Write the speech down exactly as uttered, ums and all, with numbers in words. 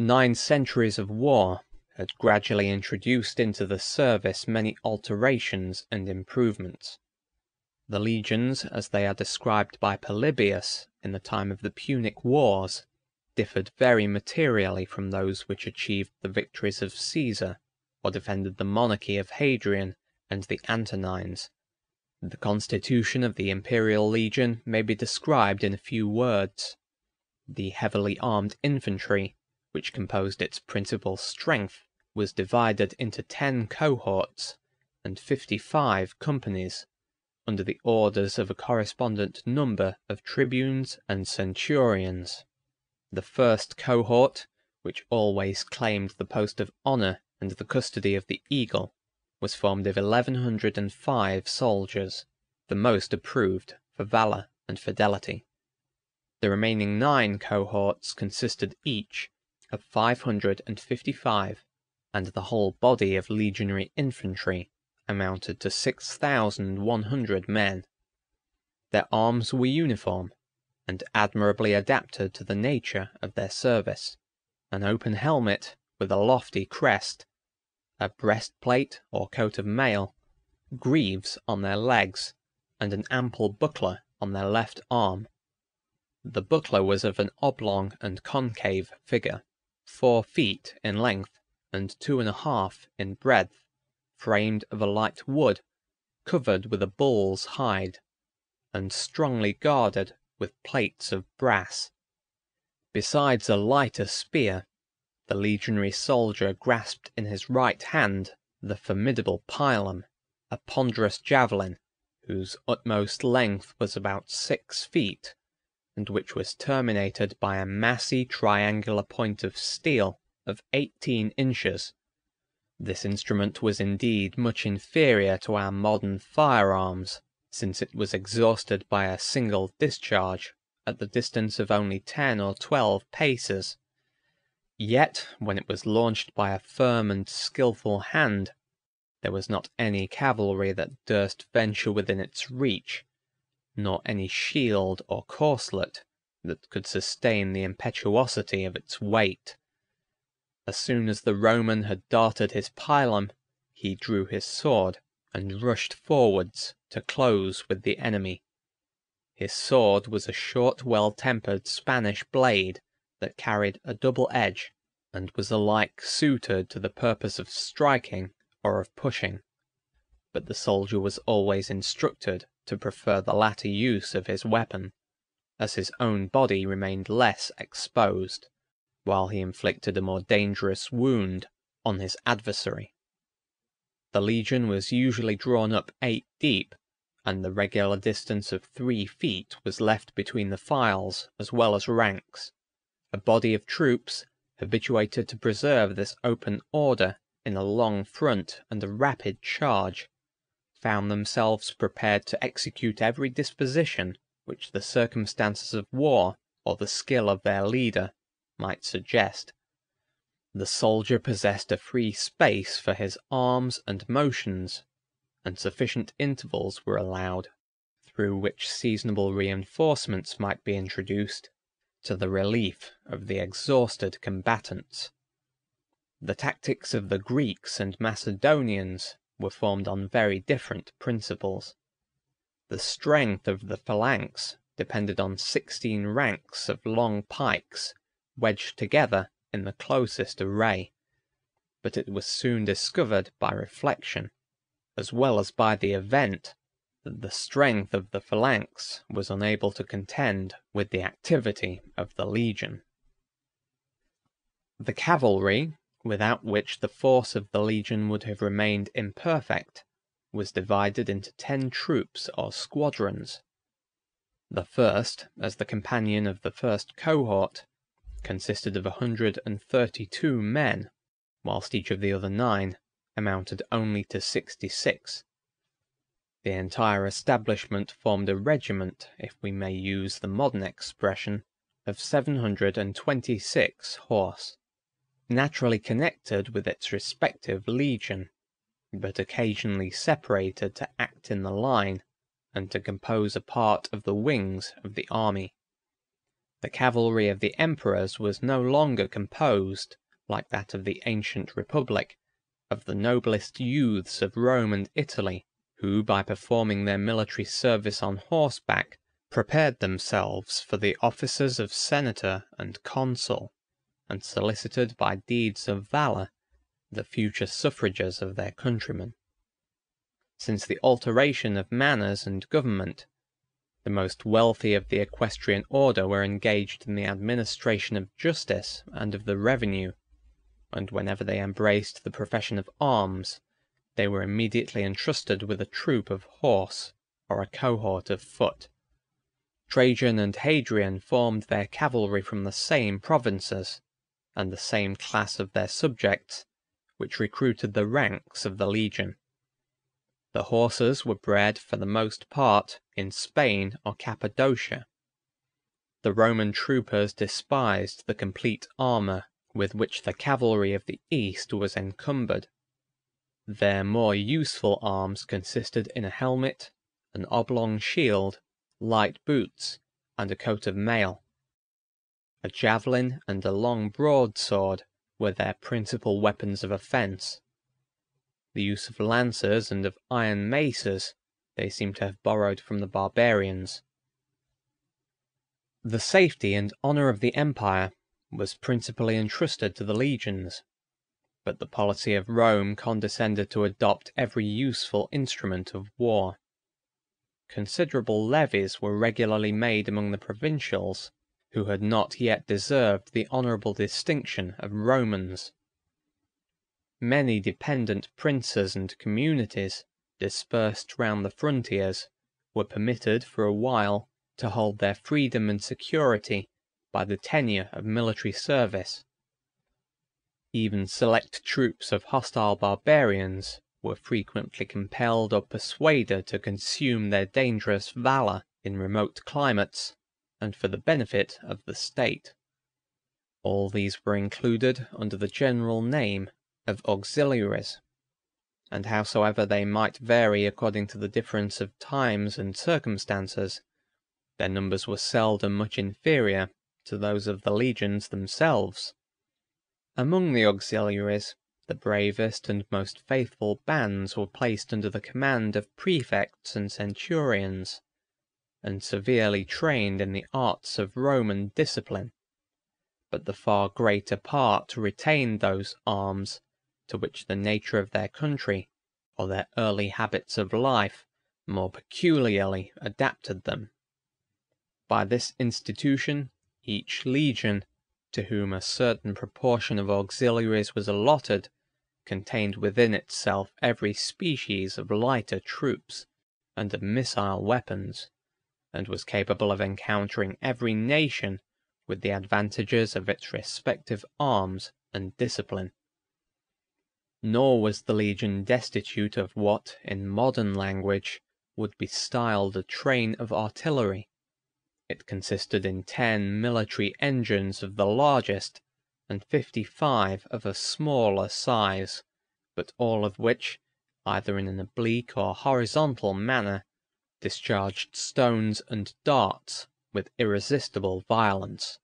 Nine centuries of war had gradually introduced into the service many alterations and improvements. The legions, as they are described by Polybius in the time of the Punic Wars, differed very materially from those which achieved the victories of Caesar or defended the monarchy of Hadrian and the Antonines. The constitution of the imperial legion may be described in a few words. The heavily armed infantry, which composed its principal strength, was divided into ten cohorts and fifty-five companies, under the orders of a correspondent number of tribunes and centurions. The first cohort, which always claimed the post of honour and the custody of the eagle, was formed of eleven hundred and five soldiers, the most approved for valour and fidelity. The remaining nine cohorts consisted each of five hundred and fifty-five, and the whole body of legionary infantry amounted to six thousand one hundred men. Their arms were uniform, and admirably adapted to the nature of their service: an open helmet with a lofty crest, a breastplate or coat of mail, greaves on their legs, and an ample buckler on their left arm. The buckler was of an oblong and concave figure, four feet in length and two and a half in breadth, framed of a light wood, covered with a bull's hide, and strongly guarded with plates of brass. Besides a lighter spear, the legionary soldier grasped in his right hand the formidable pilum, a ponderous javelin, whose utmost length was about six feet, and which was terminated by a massy triangular point of steel of eighteen inches. This instrument was indeed much inferior to our modern firearms, since it was exhausted by a single discharge at the distance of only ten or twelve paces. Yet, when it was launched by a firm and skilful hand, there was not any cavalry that durst venture within its reach, nor any shield or corselet that could sustain the impetuosity of its weight. As soon as the Roman had darted his pilum, he drew his sword and rushed forwards to close with the enemy. His sword was a short, well-tempered Spanish blade that carried a double edge, and was alike suited to the purpose of striking or of pushing, but the soldier was always instructed to prefer the latter use of his weapon, as his own body remained less exposed, while he inflicted a more dangerous wound on his adversary. The legion was usually drawn up eight deep, and the regular distance of three feet was left between the files as well as ranks. A body of troops, habituated to preserve this open order in a long front and a rapid charge, found themselves prepared to execute every disposition which the circumstances of war or the skill of their leader might suggest. The soldier possessed a free space for his arms and motions, and sufficient intervals were allowed, through which seasonable reinforcements might be introduced to the relief of the exhausted combatants. The tactics of the Greeks and Macedonians were formed on very different principles. The strength of the phalanx depended on sixteen ranks of long pikes wedged together in the closest array, but it was soon discovered by reflection, as well as by the event, that the strength of the phalanx was unable to contend with the activity of the legion. The cavalry, without which the force of the legion would have remained imperfect, was divided into ten troops or squadrons. The first, as the companion of the first cohort, consisted of a hundred and thirty-two men, whilst each of the other nine amounted only to sixty-six. The entire establishment formed a regiment, if we may use the modern expression, of seven hundred and twenty-six horse, naturally connected with its respective legion, but occasionally separated to act in the line and to compose a part of the wings of the army. The cavalry of the emperors was no longer composed, like that of the ancient republic, of the noblest youths of Rome and Italy, who, by performing their military service on horseback, prepared themselves for the offices of senator and consul, and solicited by deeds of valour the future suffrages of their countrymen. Since the alteration of manners and government, the most wealthy of the equestrian order were engaged in the administration of justice and of the revenue, and whenever they embraced the profession of arms, they were immediately entrusted with a troop of horse or a cohort of foot. Trajan and Hadrian formed their cavalry from the same provinces, and the same class of their subjects, which recruited the ranks of the legion. The horses were bred for the most part in Spain or Cappadocia. The Roman troopers despised the complete armour with which the cavalry of the East was encumbered. Their more useful arms consisted in a helmet, an oblong shield, light boots, and a coat of mail. A javelin and a long broadsword were their principal weapons of offence. The use of lances and of iron maces they seem to have borrowed from the barbarians. The safety and honour of the empire was principally entrusted to the legions, but the policy of Rome condescended to adopt every useful instrument of war. Considerable levies were regularly made among the provincials, who had not yet deserved the honourable distinction of Romans. Many dependent princes and communities, dispersed round the frontiers, were permitted for a while to hold their freedom and security by the tenure of military service. Even select troops of hostile barbarians were frequently compelled or persuaded to consume their dangerous valour in remote climates, and for the benefit of the state. All these were included under the general name of auxiliaries, and howsoever they might vary according to the difference of times and circumstances, their numbers were seldom much inferior to those of the legions themselves. Among the auxiliaries, the bravest and most faithful bands were placed under the command of prefects and centurions, and severely trained in the arts of Roman discipline, but the far greater part retained those arms to which the nature of their country, or their early habits of life, more peculiarly adapted them. By this institution, each legion, to whom a certain proportion of auxiliaries was allotted, contained within itself every species of lighter troops and of missile weapons, and was capable of encountering every nation with the advantages of its respective arms and discipline. Nor was the legion destitute of what, in modern language, would be styled a train of artillery. It consisted in ten military engines of the largest, and fifty-five of a smaller size, but all of which, either in an oblique or horizontal manner, discharged stones and darts with irresistible violence.